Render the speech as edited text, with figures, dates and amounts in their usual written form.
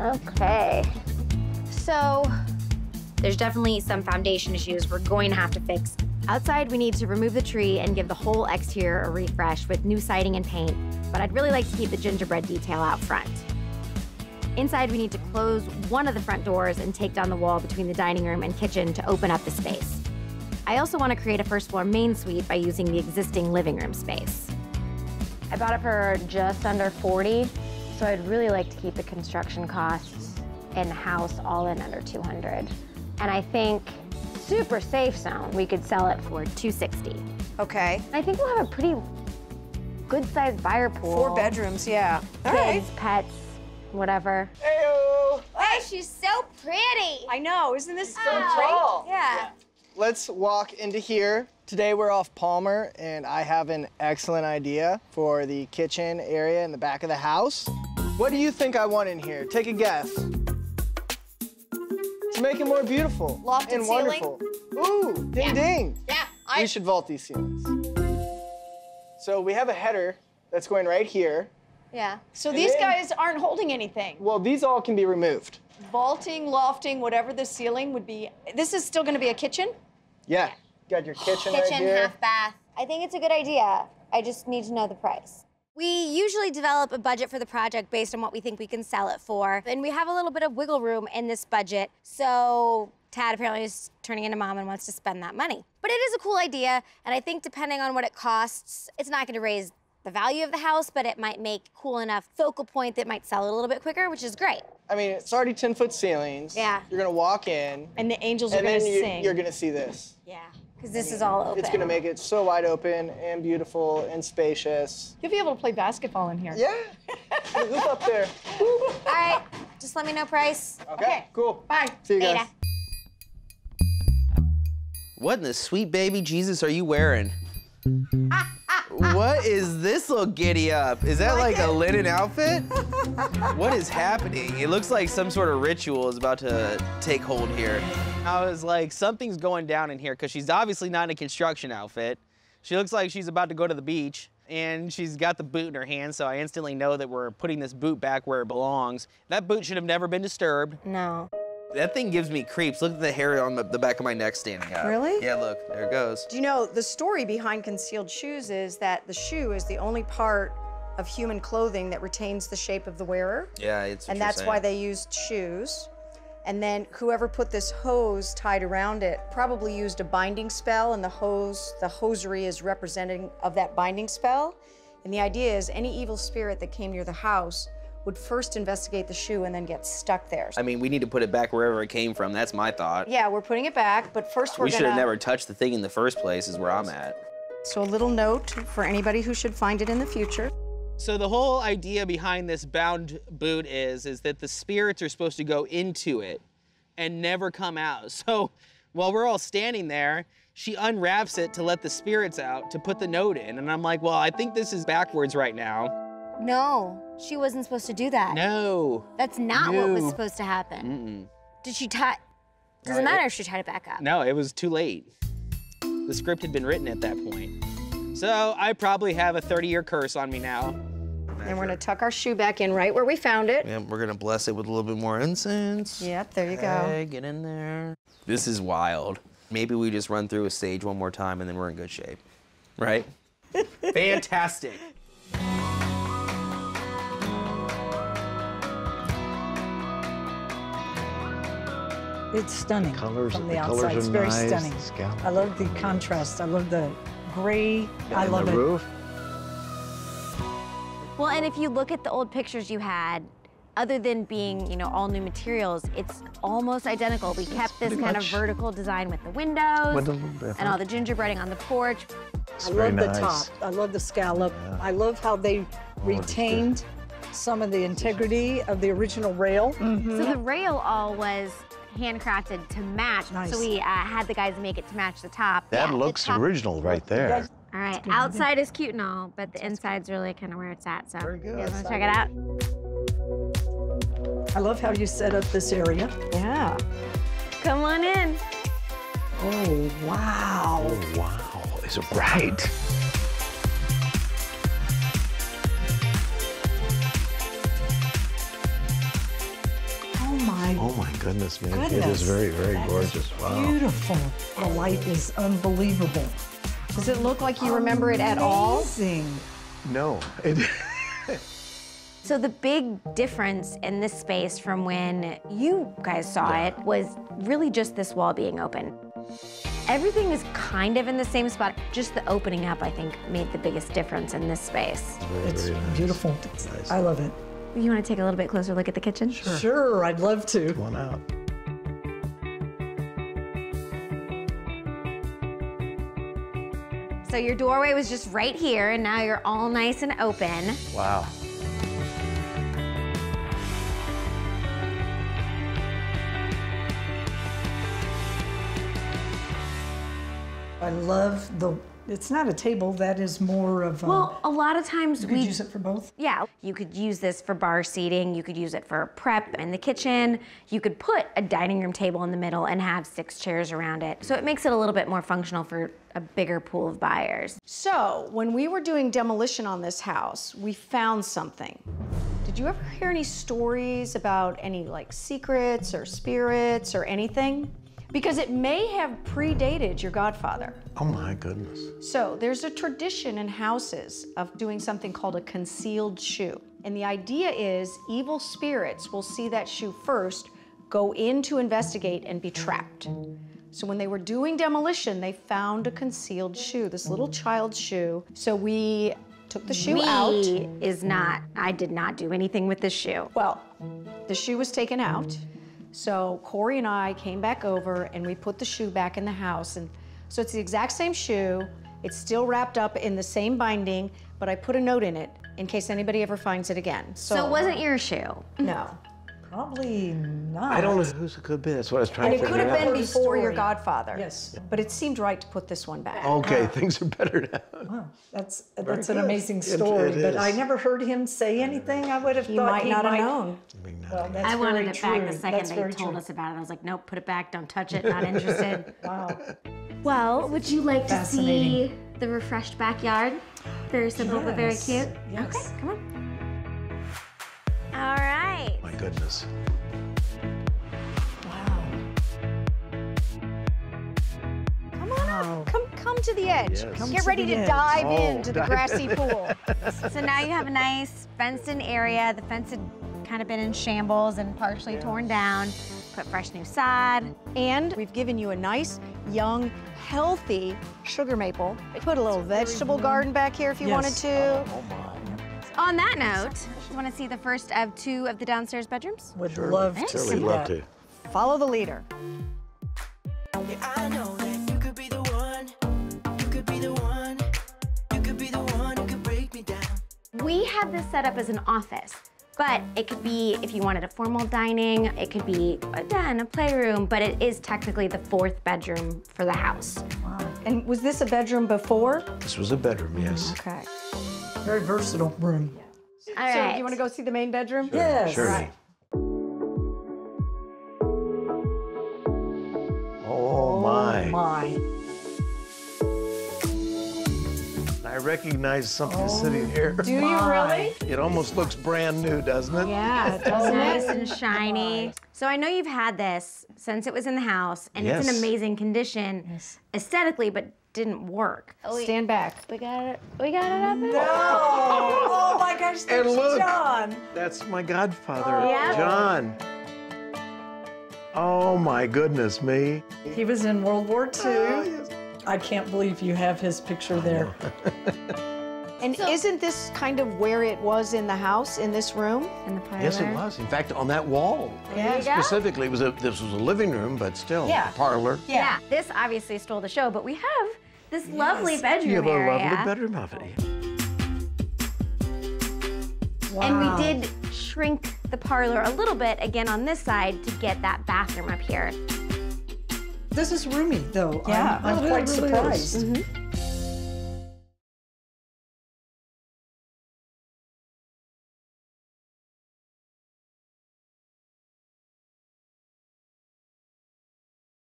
Okay. So there's definitely some foundation issues we're going to have to fix. Outside, we need to remove the tree and give the whole exterior a refresh with new siding and paint, but I'd really like to keep the gingerbread detail out front. Inside, we need to close one of the front doors and take down the wall between the dining room and kitchen to open up the space. I also want to create a first floor main suite by using the existing living room space. I bought it for just under 40, so I'd really like to keep the construction costs in-house all in under 200. And I think super safe zone, we could sell it for 260. Okay. And I think we'll have a pretty good-sized buyer pool. 4 bedrooms, yeah. All kids, right. Pets, whatever. Hey-o. Hey, she's so pretty. I know, isn't this so tall? Yeah. Let's walk into here. Today we're off Palmer, and I have an excellent idea for the kitchen area in the back of the house. What do you think I want in here? Take a guess. To make it more beautiful and wonderful. Ooh, ding, ding. Yeah. We should vault these ceilings. So we have a header that's going right here. Yeah. So these guys aren't holding anything. Well, these all can be removed. Vaulting, lofting, whatever the ceiling would be. This is still going to be a kitchen? Yeah. You got your kitchen right here. Kitchen, half bath. I think it's a good idea. I just need to know the price. We usually develop a budget for the project based on what we think we can sell it for. And we have a little bit of wiggle room in this budget. So Tad apparently is turning into mom and wants to spend that money. But it is a cool idea. And I think depending on what it costs, it's not going to raise the value of the house, but it might make cool enough focal point that might sell it a little bit quicker, which is great. I mean, it's already 10-foot ceilings. Yeah. You're going to walk in. And the angels are going to sing. And you're going to see this. Yeah. Because this is all open. It's going to make it so wide open and beautiful and spacious. You'll be able to play basketball in here. Yeah. Look up there. All right. Just let me know price. Okay. Cool. Bye. See you guys. What in the sweet baby Jesus are you wearing? What is this little giddy-up? Is that like a linen outfit? What is happening? It looks like some sort of ritual is about to take hold here. I was like, something's going down in here because she's obviously not in a construction outfit. She looks like she's about to go to the beach, and she's got the boot in her hand, so I instantly know that we're putting this boot back where it belongs. That boot should have never been disturbed. No. That thing gives me creeps. Look at the hair on the back of my neck standing out. Really? Yeah, look, there it goes. Do you know, the story behind concealed shoes is that the shoe is the only part of human clothing that retains the shape of the wearer. Yeah, it's interesting. And that's why they used shoes. And then whoever put this hose tied around it probably used a binding spell, and the hosiery is representing of that binding spell. And the idea is any evil spirit that came near the house would first investigate the shoe and then get stuck there. I mean, we need to put it back wherever it came from. That's my thought. Yeah, we're putting it back, but first we're gonna... We should have never touched the thing in the first place is where I'm at. So a little note for anybody who should find it in the future. So the whole idea behind this bound boot is that the spirits are supposed to go into it and never come out. So while we're all standing there, she unwraps it to let the spirits out to put the note in. And I'm like, well, I think this is backwards right now. No, she wasn't supposed to do that. No. That's not what was supposed to happen. Mm-mm. Did she tie? Doesn't matter if she tied it back up. No, it was too late. The script had been written at that point. So I probably have a 30-year curse on me now. And we're gonna tuck our shoe back in right where we found it. And we're gonna bless it with a little bit more incense. Yep, there you go. Get in there. This is wild. Maybe we just run through a stage one more time and then we're in good shape, right? Fantastic. It's stunning from the outside. It's very stunning. I love the contrast. I love the gray. I love it. Roof. Well, and if you look at the old pictures you had, other than being, you know, all new materials, it's almost identical. We kept this kind of vertical design with the windows and all the gingerbreading on the porch. I love the top. I love the scallop. I love how they retained some of the integrity of the original rail. So the rail all was handcrafted to match. Nice. So we had the guys make it to match the top. That looks original right there. All right, outside is cute and all, but the inside's really kind of where it's at, so you guys want to check it out? I love how you set up this area. Yeah. Come on in. Oh, wow. Oh, wow. Is it bright? my goodness, man. Goodness. It is very, very gorgeous. Wow. Beautiful. The light is unbelievable. Does it look like you remember it at all? Amazing. No. So the big difference in this space from when you guys saw it was really just this wall being open. Everything is kind of in the same spot. Just the opening up, I think, made the biggest difference in this space. It's very nice. Beautiful. It's nice. I love it. You want to take a little bit closer look at the kitchen? Sure, I'd love to. Come on out. So your doorway was just right here, and now you're all nice and open. Wow. I love the, it's not a table, that is more of a... Well, a lot of times we... You could use it for both? Yeah, you could use this for bar seating, you could use it for prep in the kitchen, you could put a dining room table in the middle and have 6 chairs around it. So it makes it a little bit more functional for a bigger pool of buyers. So, when we were doing demolition on this house, we found something. Did you ever hear any stories about any, like, secrets or spirits or anything? Because it may have predated your godfather. Oh my goodness. So there's a tradition in houses of doing something called a concealed shoe. And the idea is evil spirits will see that shoe first, go in to investigate and be trapped. So when they were doing demolition, they found a concealed shoe, this little child's shoe. So we took the shoe out. I did not do anything with the shoe. Well, the shoe was taken out. So Corey and I came back over and we put the shoe back in the house. And so it's the exact same shoe. It's still wrapped up in the same binding, but I put a note in it in case anybody ever finds it again. So it wasn't your shoe? No. Probably not. I don't know whose it could be. That's what I was trying to figure out. And it could have been before your godfather. Yes. But it seemed right to put this one back. Okay, things are better now. Wow, that's an amazing story. But I never heard him say anything. I would have thought he might not have known. Well, I wanted it back the second they told us about it. I was like, nope, put it back, don't touch it, not interested. Wow. Well, would you like to see the refreshed backyard? Very simple, but very cute. Yes. Okay, come on. All right. My goodness. Wow. Come on up. Come to the edge. Yes. Get ready to dive into the grassy pool. So now you have a nice fenced-in area. The fence had kind of been in shambles and partially torn down. Put fresh new sod. And we've given you a nice, young, healthy sugar maple. Put a little vegetable garden back here if you wanted to. Oh, my. On that note, you want to see the first of 2 of the downstairs bedrooms? Would love to. Surely love to. Follow the leader. I know that you could be the one. You could be the one. You could be the one who could break me down. We have this set up as an office, but it could be, if you wanted a formal dining, it could be a den, a playroom, but it is technically the 4th bedroom for the house. Wow. And was this a bedroom before? This was a bedroom, yes. Okay. Very versatile room. Yeah. All right. So you want to go see the main bedroom? Sure. Yes. Sure. Right. Oh, my. Oh, my. I recognize something sitting here. Do you really? It almost looks brand new, doesn't it? Yeah, it does. Nice and shiny. So I know you've had this since it was in the house, and it's in amazing condition aesthetically, but didn't work. Stand back. We got it up. No! Oh my gosh, that's John. That's my godfather, John. Oh my goodness me. He was in World War II. I can't believe you have his picture there. And isn't this kind of where it was in the house, in this room? In the parlor? Yes, it was. In fact, on that wall. Yeah. Specifically, it was this was a living room, but still a parlor. Yeah. This obviously stole the show, but we have this lovely bedroom area. You have a lovely bedroom of it. Wow. And we did shrink the parlor a little bit, again, on this side to get that bathroom up here. This is roomy, though. Yeah, I'm quite surprised.